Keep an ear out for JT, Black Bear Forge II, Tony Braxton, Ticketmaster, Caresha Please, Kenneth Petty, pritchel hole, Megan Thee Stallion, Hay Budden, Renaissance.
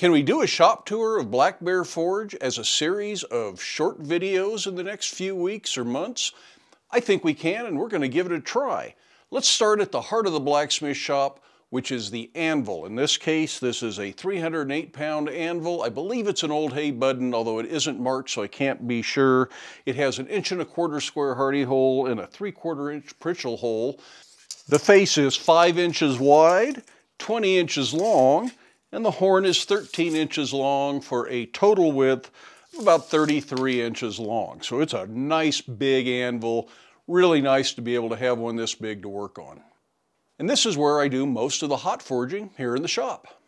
Can we do a shop tour of Black Bear Forge as a series of short videos in the next few weeks or months? I think we can, and we're going to give it a try. Let's start at the heart of the blacksmith shop, which is the anvil. In this case, this is a 308-pound anvil. I believe it's an old hay budden, although it isn't marked, so I can't be sure. It has an 1 1/4 inch square hardy hole and a 3/4 inch pritchel hole. The face is 5 inches wide, 20 inches long, and the horn is 13 inches long for a total width of about 33 inches long. So it's a nice big anvil. Really nice to be able to have one this big to work on. And this is where I do most of the hot forging here in the shop.